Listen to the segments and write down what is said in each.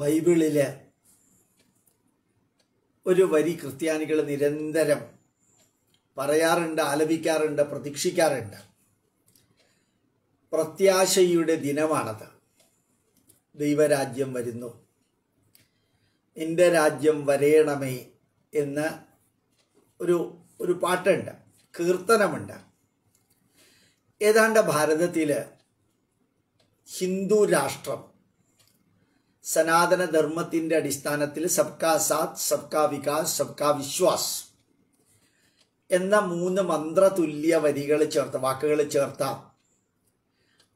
ബൈബിളിലെ ഒരു വരി ക്രിസ്ത്യാനികൾ നിരന്തരം പറയാറുണ്ട്, ആലപിക്കാറുണ്ട്, പ്രതീക്ഷിക്കാറുണ്ട്. പ്രത്യാശയുടെ ദിനമാണത്. ദൈവരാജ്യം വരുന്നു, നിൻ്റെ രാജ്യം വരയണമേ എന്ന ഒരു പാട്ടുണ്ട്, കീർത്തനമുണ്ട്. ഏതാണ്ട് ഭാരതത്തിൽ ഹിന്ദു രാഷ്ട്രം സനാതനധർമ്മത്തിൻ്റെ അടിസ്ഥാനത്തിൽ സബ്കാ സാത്ത്, സബ്കാ വികാസ്, സബ്കാ വിശ്വാസ് എന്ന മൂന്ന് മന്ത്രതുല്യ വരികൾ ചേർത്ത, വാക്കുകൾ ചേർത്ത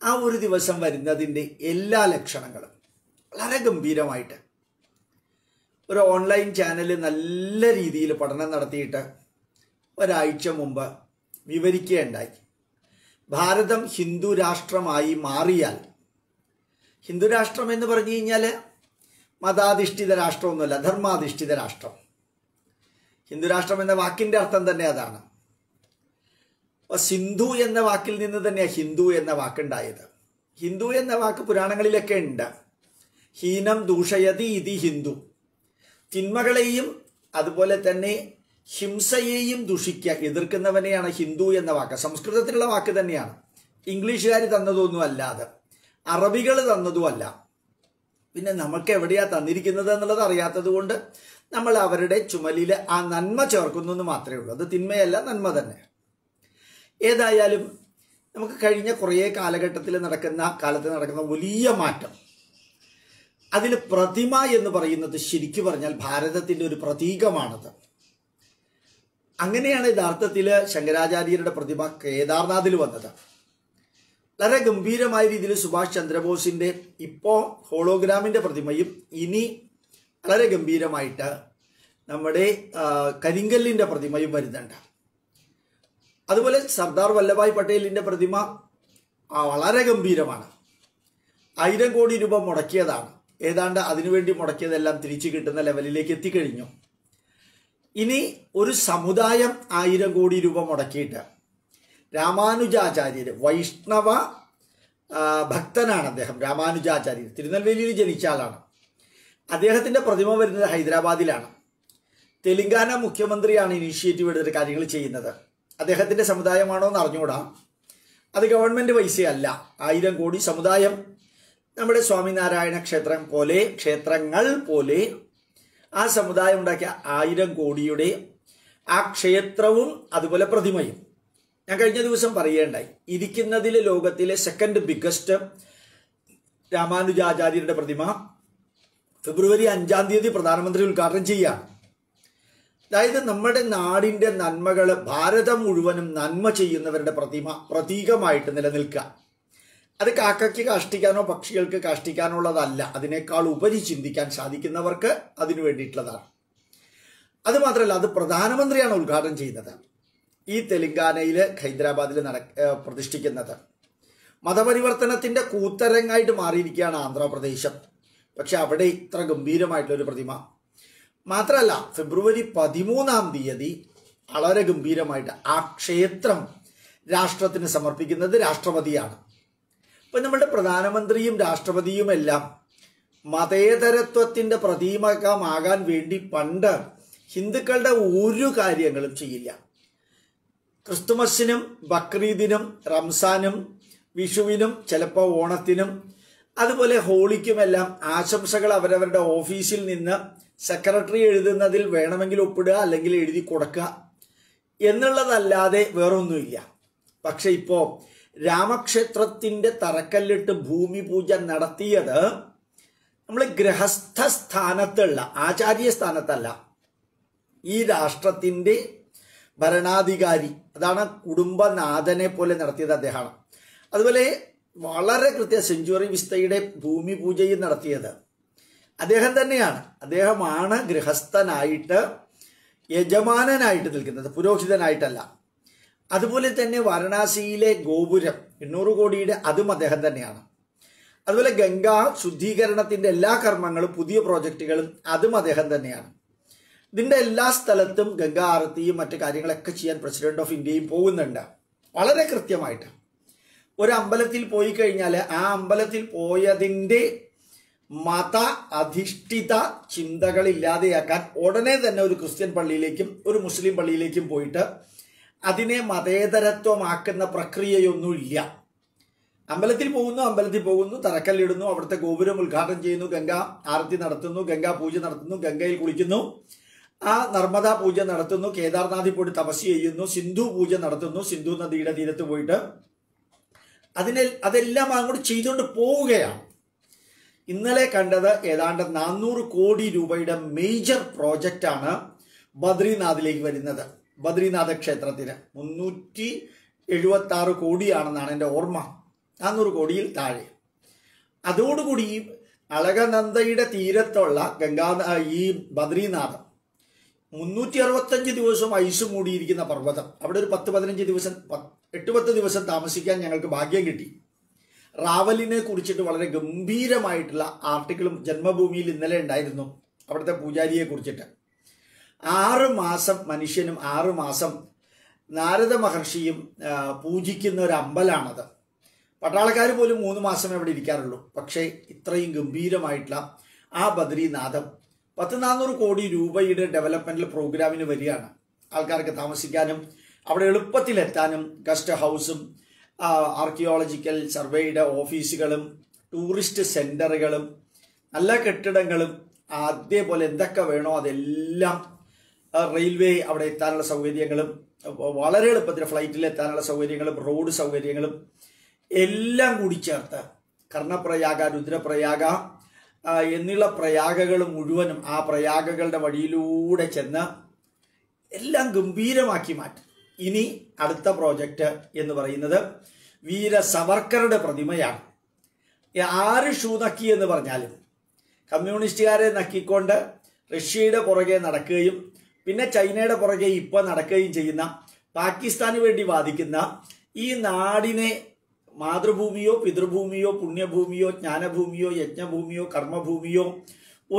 ആ ഒരു ദിവസം വരുന്നതിൻ്റെ എല്ലാ ലക്ഷണങ്ങളും വളരെ ഗംഭീരമായിട്ട് ഒരു ഓൺലൈൻ ചാനലിൽ നല്ല രീതിയിൽ പഠനം നടത്തിയിട്ട് ഒരാഴ്ച മുമ്പ് വിവരിക്കുകയുണ്ടായി. ഭാരതം ഹിന്ദു രാഷ്ട്രമായി മാറിയാൽ, ഹിന്ദുരാഷ്ട്രം എന്ന് പറഞ്ഞു കഴിഞ്ഞാൽ മതാധിഷ്ഠിത രാഷ്ട്രമൊന്നുമല്ല, ധർമാധിഷ്ഠിത രാഷ്ട്രം. ഹിന്ദുരാഷ്ട്രം എന്ന വാക്കിൻ്റെ അർത്ഥം തന്നെ അതാണ്. അപ്പോൾ സിന്ധു എന്ന വാക്കിൽ നിന്ന് തന്നെയാണ് ഹിന്ദു എന്ന വാക്കുണ്ടായത്. ഹിന്ദു എന്ന വാക്ക് പുരാണങ്ങളിലൊക്കെ ഉണ്ട്. ഹീനം ദൂഷയതി ഇതി ഹിന്ദു, തിന്മകളെയും അതുപോലെ തന്നെ ഹിംസയെയും ദുഷിക്കുക, എതിർക്കുന്നവനെയാണ് ഹിന്ദു എന്ന വാക്ക്. സംസ്കൃതത്തിലുള്ള വാക്ക് തന്നെയാണ്, ഇംഗ്ലീഷുകാർ തന്നതൊന്നും അല്ലാതെ, അറബികൾ തന്നതുമല്ല. പിന്നെ നമുക്ക് എവിടെയാണ് തന്നിരിക്കുന്നത് എന്നുള്ളത് അറിയാത്തത് കൊണ്ട് നമ്മൾ അവരുടെ ചുമലിൽ ആ നന്മ ചേർക്കുന്നു എന്ന് മാത്രമേ ഉള്ളൂ. അത് തിന്മയല്ല, നന്മ തന്നെ. ഏതായാലും നമുക്ക് കഴിഞ്ഞ കുറേ കാലത്ത് നടക്കുന്ന വലിയ മാറ്റം, അതിൽ പ്രതിമ എന്ന് പറയുന്നത് ശരിക്കു പറഞ്ഞാൽ ഭാരതത്തിൻ്റെ ഒരു പ്രതീകമാണത്. അങ്ങനെയാണ് യഥാർത്ഥത്തിൽ ശങ്കരാചാര്യരുടെ പ്രതിമ കേദാർനാഥിൽ വന്നത്. വളരെ ഗംഭീരമായ രീതിയിൽ സുഭാഷ് ചന്ദ്രബോസിൻ്റെ ഇപ്പോൾ ഹോളോഗ്രാമിൻ്റെ പ്രതിമയും ഇനി വളരെ ഗംഭീരമായിട്ട് നമ്മുടെ കരിങ്കല്ലിൻ്റെ പ്രതിമയും വരുന്നുണ്ട്. അതുപോലെ സർദാർ വല്ലഭായ് പട്ടേലിൻ്റെ പ്രതിമ വളരെ ഗംഭീരമാണ്. 1000 കോടി രൂപ മുടക്കിയതാണ്. ഏതാണ്ട് അതിനുവേണ്ടി മുടക്കിയതെല്ലാം തിരിച്ചു കിട്ടുന്ന ലെവലിലേക്ക് എത്തിക്കഴിഞ്ഞു. ഇനി ഒരു സമുദായം 1000 കോടി രൂപ മുടക്കിയിട്ട്, രാമാനുജാചാര്യർ വൈഷ്ണവ ഭക്തനാണ് അദ്ദേഹം. രാമാനുജാചാര്യർ തിരുനെൽവേലിയിൽ ജനിച്ച ആളാണ്. അദ്ദേഹത്തിൻ്റെ പ്രതിമ വരുന്നത് ഹൈദരാബാദിലാണ്. തെലങ്കാന മുഖ്യമന്ത്രിയാണ് ഇനീഷ്യേറ്റീവ് എടുത്തിട്ട് കാര്യങ്ങൾ ചെയ്യുന്നത്. അദ്ദേഹത്തിൻ്റെ സമുദായമാണോ എന്ന് അറിഞ്ഞുകൂടാ. അത് ഗവൺമെൻറ് പൈസയല്ല, 1000 കോടി സമുദായം. നമ്മുടെ സ്വാമിനാരായണ ക്ഷേത്രങ്ങൾ പോലെ ആ സമുദായം ഉണ്ടാക്കിയ 1000 കോടിയുടെ ആ ക്ഷേത്രവും അതുപോലെ പ്രതിമയും. ഞാൻ കഴിഞ്ഞ ദിവസം പറയുകയുണ്ടായി, ഇരിക്കുന്നതിൽ ലോകത്തിലെ സെക്കൻഡ് ബിഗ്ഗസ്റ്റ് രാമാനുജാചാര്യരുടെ പ്രതിമ ഫെബ്രുവരി 5-ാം തീയതി പ്രധാനമന്ത്രി ഉദ്ഘാടനം ചെയ്യുകയാണ്. അതായത് നമ്മുടെ നാടിൻ്റെ നന്മകൾ, ഭാരതം മുഴുവനും നന്മ ചെയ്യുന്നവരുടെ പ്രതീകമായിട്ട് നിലനിൽക്കുക. അത് കാക്കയ്ക്ക് കാഷ്ടിക്കാനോ പക്ഷികൾക്ക് കാഷ്ടിക്കാനോ ഉള്ളതല്ല, അതിനേക്കാൾ ഉപരി ചിന്തിക്കാൻ സാധിക്കുന്നവർക്ക് അതിനു വേണ്ടിയിട്ടുള്ളതാണ്. അതുമാത്രമല്ല, അത് പ്രധാനമന്ത്രിയാണ് ഉദ്ഘാടനം ചെയ്യുന്നത്, ഈ തെലങ്കാനയിൽ ഹൈദരാബാദിൽ പ്രതിഷ്ഠിക്കുന്നത്. മതപരിവർത്തനത്തിൻ്റെ കൂത്തരങ്ങായിട്ട് മാറിയിരിക്കുകയാണ് ആന്ധ്രാപ്രദേശം. പക്ഷെ അവിടെ ഇത്ര ഗംഭീരമായിട്ടുള്ളൊരു പ്രതിമ. മാത്രമല്ല, ഫെബ്രുവരി 13-ാം തീയതി വളരെ ഗംഭീരമായിട്ട് ആ ക്ഷേത്രം രാഷ്ട്രത്തിന് സമർപ്പിക്കുന്നത് രാഷ്ട്രപതിയാണ്. ഇപ്പം നമ്മുടെ പ്രധാനമന്ത്രിയും രാഷ്ട്രപതിയുമെല്ലാം മതേതരത്വത്തിൻ്റെ പ്രതീകമാകാൻ വേണ്ടി പണ്ട് ഹിന്ദുക്കളുടെ ഒരു കാര്യങ്ങളും ചെയ്യില്ല. ക്രിസ്തുമസിനും ബക്രീദിനും റംസാനും വിഷുവിനും ചിലപ്പോൾ ഓണത്തിനും അതുപോലെ ഹോളിക്കുമെല്ലാം ആശംസകൾ അവരവരുടെ ഓഫീസിൽ നിന്ന് സെക്രട്ടറി എഴുതുന്നതിൽ വേണമെങ്കിൽ ഒപ്പിടുക, അല്ലെങ്കിൽ എഴുതി കൊടുക്കുക എന്നുള്ളതല്ലാതെ വേറൊന്നുമില്ല. പക്ഷെ ഇപ്പോൾ രാമക്ഷേത്രത്തിൻ്റെ തറക്കല്ലിട്ട് ഭൂമി പൂജ നടത്തിയത് നമ്മൾ ഗൃഹസ്ഥ സ്ഥാനത്തുള്ള, ആചാര്യ സ്ഥാനത്തല്ല, ഈ രാഷ്ട്രത്തിൻ്റെ ഭരണാധികാരി, അതാണ് കുടുംബനാഥനെ പോലെ നടത്തിയത് അദ്ദേഹമാണ്. അതുപോലെ വളരെ സെഞ്ച്വറി വിസ്തയുടെ ഭൂമി പൂജയും നടത്തിയത് അദ്ദേഹം തന്നെയാണ്. അദ്ദേഹമാണ് ഗൃഹസ്ഥനായിട്ട്, യജമാനനായിട്ട് നിൽക്കുന്നത്, പുരോഹിതനായിട്ടല്ല. അതുപോലെ തന്നെ വാരണാസിയിലെ ഗോപുരം 800 കോടിയുടെ അതും അദ്ദേഹം തന്നെയാണ്. അതുപോലെ ഗംഗാ ശുദ്ധീകരണത്തിൻ്റെ എല്ലാ കർമ്മങ്ങളും പുതിയ പ്രോജക്റ്റുകളും അതും അദ്ദേഹം തന്നെയാണ്. ഇതിൻ്റെ എല്ലാ സ്ഥലത്തും ഗംഗാ ആരത്തിയും മറ്റു കാര്യങ്ങളൊക്കെ ചെയ്യാൻ പ്രസിഡന്റ് ഓഫ് ഇന്ത്യയും പോകുന്നുണ്ട് വളരെ കൃത്യമായിട്ട്. ഒരു അമ്പലത്തിൽ പോയി കഴിഞ്ഞാൽ ആ അമ്പലത്തിൽ പോയതിൻ്റെ मत अधिष्ठित चिंता उड़ने तेज क्रिस्ത്യൻ പള്ളിയിലേക്കും ഒരു മുസ്ലിം പള്ളിയിലേക്കും പോയിട്ട് അതിനെ മതേതരത്വമാക്കുന്ന പ്രക്രിയയൊന്നുമില്ല അമ്പലത്തിൽ പോകുന്നു തറക്കല്ലിടുന്നു അവിടുത്തെ ഗോപുരം ഉദ്ഘാടനം ചെയ്യുന്നു ഗംഗാ ആർത്തി നടത്തുന്നു ഗംഗാ പൂജ നടത്തുന്നു ഗംഗയിൽ കുളിക്കുന്നു ആ നർമ്മദ പൂജ നടത്തുന്നു കേദാർനാഥിൽ പോയി തപസ് ചെയ്യുന്നു സിന്ധു പൂജ നടത്തുന്നു സിന്ധു നദിയുടെ തീരത്ത് പോയിട്ട് അതിനെ അതെല്ലാം അങ്ങോട്ട് ചെയ്തുകൊണ്ട് പോവുകയാണ് ഇന്നലെ കണ്ടത് ഏതാണ്ട് 400 കോടി രൂപയുടെ മേജർ പ്രോജക്റ്റ് ആണ് ബദ്രീനാഥിലേക്ക് വരുന്നത് ബദ്രീനാഥ ക്ഷേത്രത്തിന് 376 കോടിയാണെന്നാണ് എൻ്റെ ഓർമ്മ 400 കോടിയിൽ താഴെ അതോടുകൂടി അളകനന്ദയുടെ തീരത്തുള്ള ഗംഗാ ഈ ബദ്രീനാഥ 365 ദിവസം ഐസ് മൂടിയിരിക്കുന്ന പർവ്വതം അവിടെ ഒരു 10-15 ദിവസം 8-10 ദിവസം താമസിക്കാൻ ഞങ്ങൾക്ക് ഭാഗ്യം കിട്ടി റാവലിനെ കുറിച്ചിട്ട് വളരെ ഗംഭീരമായിട്ടുള്ള ആർട്ടിക്കിളും ജന്മഭൂമിയിൽ ഇന്നലെ ഉണ്ടായിരുന്നു അവിടുത്തെ പൂജാരിയെ കുറിച്ചിട്ട് 6 മാസം മനുഷ്യനും 6 മാസം നാരദ മഹർഷിയും പൂജിക്കുന്ന ഒരു അമ്പലമാണത് പട്ടാളക്കാർ പോലും 3 മാസം അവിടെ ഇരിക്കാറുള്ളൂ പക്ഷേ ഇത്രയും ഗംഭീരമായിട്ടുള്ള ആ ബദ്രീനാഥം 1400 കോടി രൂപയുടെ ഡെവലപ്മെന്റൽ പ്രോഗ്രാമിന് വരികയാണ് ആൾക്കാർക്ക് താമസിക്കാനും അവിടെ എളുപ്പത്തിൽ എത്താനും ഗസ്റ്റ് ഹൗസും ആർക്കിയോളജിക്കൽ സർവേയുടെ ഓഫീസുകളും ടൂറിസ്റ്റ് സെന്ററുകളും നല്ല കെട്ടിടങ്ങളും അതേപോലെ എന്തൊക്കെ വേണോ അതെല്ലാം റെയിൽവേ അവിടെ എത്താനുള്ള സൗകര്യങ്ങളും വളരെ എളുപ്പത്തിൽ ഫ്ലൈറ്റിൽ എത്താനുള്ള സൗകര്യങ്ങളും റോഡ് സൗകര്യങ്ങളും എല്ലാം കൂടി ചേർത്ത് കർണപ്രയാഗ രുദ്രപ്രയാഗ എന്നുള്ള പ്രയാഗകൾ മുഴുവനും ആ പ്രയാഗകളുടെ വഴിയിലൂടെ ചെന്ന് എല്ലാം ഗംഭീരമാക്കി മാറ്റി ഇനി അടുത്ത പ്രോജക്റ്റ് എന്ന് പറയുന്നത് വീര സവർക്കറുടെ പ്രതിമയാണ് ആര് ഷൂനക്കി എന്ന് പറഞ്ഞാലും കമ്മ്യൂണിസ്റ്റുകാരെ നക്കിക്കൊണ്ട് റഷ്യയുടെ പുറകെ നടക്കുകയും പിന്നെ ചൈനയുടെ പുറകെ ഇപ്പോൾ നടക്കുകയും ചെയ്യുന്ന പാകിസ്ഥാന് വേണ്ടി വാദിക്കുന്ന ഈ നാടിനെ മാതൃഭൂമിയോ പിതൃഭൂമിയോ പുണ്യഭൂമിയോ ജ്ഞാനഭൂമിയോ യജ്ഞഭൂമിയോ കർമ്മഭൂമിയോ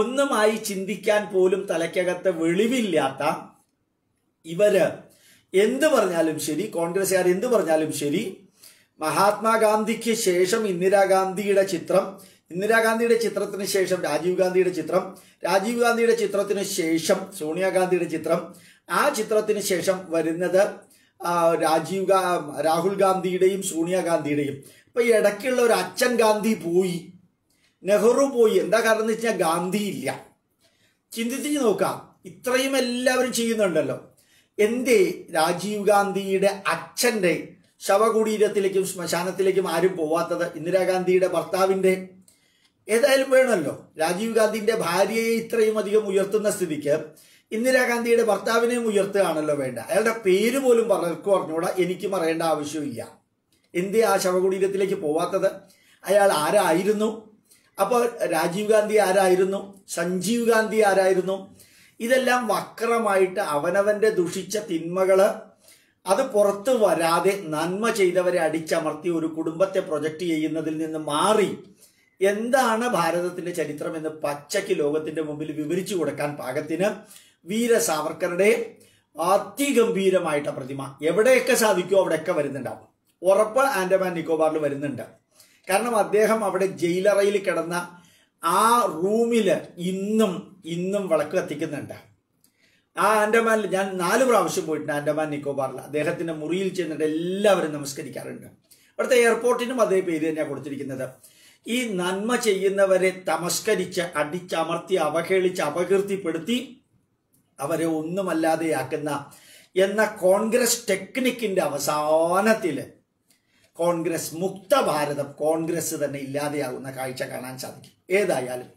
ഒന്നുമായി ചിന്തിക്കാൻ പോലും തലയ്ക്കകത്ത് വെളിവില്ലാത്ത ഇവര് എന്തു പറഞ്ഞാലും ശരി കോൺഗ്രസ്സുകാർ എന്തു പറഞ്ഞാലും ശരി മഹാത്മാഗാന്ധിക്ക് ശേഷം ഇന്ദിരാഗാന്ധിയുടെ ചിത്രം ഇന്ദിരാഗാന്ധിയുടെ ചിത്രത്തിന് ശേഷം രാജീവ് ഗാന്ധിയുടെ ചിത്രം രാജീവ് ഗാന്ധിയുടെ ചിത്രത്തിന് ശേഷം സോണിയാഗാന്ധിയുടെ ചിത്രം ആ ചിത്രത്തിന് ശേഷം വരുന്നത് രാഹുൽ ഗാന്ധിയുടെയും സോണിയാഗാന്ധിയുടെയും ഇപ്പം ഇടയ്ക്കുള്ള ഒരു അച്ഛൻ ഗാന്ധി പോയി നെഹ്റു പോയി എന്താ കാരണം എന്ന് വെച്ചാൽ ഗാന്ധി ഇല്ല ചിന്തിച്ച് നോക്കാം ഇത്രയും എല്ലാവരും ചെയ്യുന്നുണ്ടല്ലോ എന്തേ രാജീവ് ഗാന്ധിയുടെ അച്ഛൻ്റെ ശവകുടീരത്തിലേക്കും ശ്മശാനത്തിലേക്കും ആരും പോവാത്തത് ഇന്ദിരാഗാന്ധിയുടെ ഭർത്താവിൻ്റെ ഏതായാലും വേണമല്ലോ രാജീവ് ഗാന്ധിൻ്റെ ഭാര്യയെ ഇത്രയും അധികം ഉയർത്തുന്ന സ്ഥിതിക്ക് ഇന്ദിരാഗാന്ധിയുടെ ഭർത്താവിനെയും ഉയർത്തുകയാണല്ലോ വേണ്ട അയാളുടെ പേര് പോലും പലർക്കും അറിഞ്ഞുകൂടാ എനിക്കും അറിയേണ്ട ആവശ്യമില്ല എന്തേ ആ ശവകുടീരത്തിലേക്ക് പോവാത്തത് അയാൾ ആരായിരുന്നു അപ്പോൾ രാജീവ് ഗാന്ധി ആരായിരുന്നു സഞ്ജീവ് ഗാന്ധി ആരായിരുന്നു ഇതെല്ലാം വക്രമായിട്ട് അവനവൻ്റെ ദുഷിച്ച തിന്മകൾ അത് പുറത്തു വരാതെ നന്മ ചെയ്തവരെ അടിച്ചമർത്തി ഒരു കുടുംബത്തെ പ്രൊജക്റ്റ് ചെയ്യുന്നതിൽ നിന്ന് മാറി എന്താണ് ഭാരതത്തിൻ്റെ ചരിത്രം എന്ന് പച്ചയ്ക്ക് ലോകത്തിൻ്റെ മുമ്പിൽ വിവരിച്ചു കൊടുക്കാൻ പാകത്തിന് വീര സാവർക്കറുടെ അതിഗംഭീരമായിട്ട് പ്രതിമ എവിടെയൊക്കെ സാധിക്കുമോ അവിടെയൊക്കെ വരുന്നുണ്ടാവും ഉറപ്പ് ആൻഡമാൻ നിക്കോബാറിൽ വരുന്നുണ്ട് കാരണം അദ്ദേഹം അവിടെ ജയിലറയിൽ കിടന്ന ആ റൂമിൽ ഇന്നും വിളക്ക് കത്തിക്കുന്നുണ്ട് ആ ആൻഡമാനിൽ ഞാൻ 4 പ്രാവശ്യം പോയിട്ടുണ്ട് ആൻഡമാൻ നിക്കോബാറിൽ അദ്ദേഹത്തിൻ്റെ മുറിയിൽ ചെന്നിട്ട് എല്ലാവരും നമസ്കരിക്കാറുണ്ട് അവിടുത്തെ എയർപോർട്ടിനും അതേ പേര് തന്നെയാണ് കൊടുത്തിരിക്കുന്നത് ഈ നന്മ ചെയ്യുന്നവരെ തമസ്കരിച്ച് അടിച്ചമർത്തി അവഹേളിച്ച് അപകീർത്തിപ്പെടുത്തി അവരെ ഒന്നുമല്ലാതെയാക്കുന്ന എന്ന കോൺഗ്രസ് ടെക്നിക്കിൻ്റെ അവസാനത്തിൽ കോൺഗ്രസ് മുക്ത ഭാരതം കോൺഗ്രസ് തന്നെ ഇല്ലാതെയാകുന്ന കാഴ്ച കാണാൻ സാധിക്കും ഏതായാലും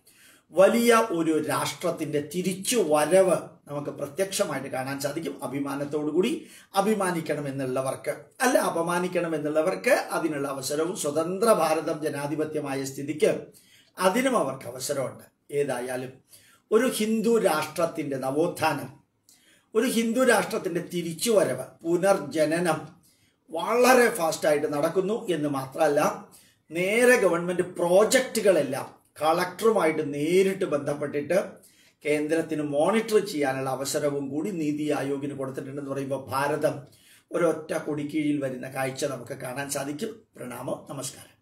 വലിയ ഒരു രാഷ്ട്രത്തിൻ്റെ തിരിച്ചു വരവ് നമുക്ക് പ്രത്യക്ഷമായിട്ട് കാണാൻ സാധിക്കും അഭിമാനത്തോടു കൂടി അഭിമാനിക്കണമെന്നുള്ളവർക്ക് അല്ല അപമാനിക്കണമെന്നുള്ളവർക്ക് അതിനുള്ള അവസരവും സ്വതന്ത്ര ഭാരതം ജനാധിപത്യമായ സ്ഥിതിക്ക് അതിനും അവർക്ക് അവസരമുണ്ട് ഏതായാലും ഒരു ഹിന്ദു രാഷ്ട്രത്തിൻ്റെ നവോത്ഥാനം ഒരു ഹിന്ദു രാഷ്ട്രത്തിൻ്റെ തിരിച്ചുവരവ് പുനർജനനം വളരെ ഫാസ്റ്റായിട്ട് നടക്കുന്നു എന്ന് മാത്രമല്ല നേരെ ഗവൺമെൻറ് പ്രോജക്റ്റുകളെല്ലാം കളക്ടറുമായിട്ട് നേരിട്ട് ബന്ധപ്പെട്ടിട്ട് കേന്ദ്രത്തിന് മോണിറ്റർ ചെയ്യാനുള്ള അവസരവും കൂടി നീതി ആയോഗിന് കൊടുത്തിട്ടുണ്ടെന്ന് പറയുമ്പോൾ ഭാരതം ഒരൊറ്റ കൊടിക്കീഴിൽ വരുന്ന കാഴ്ച നമുക്ക് കാണാൻ സാധിക്കും. പ്രണാമം, നമസ്കാരം.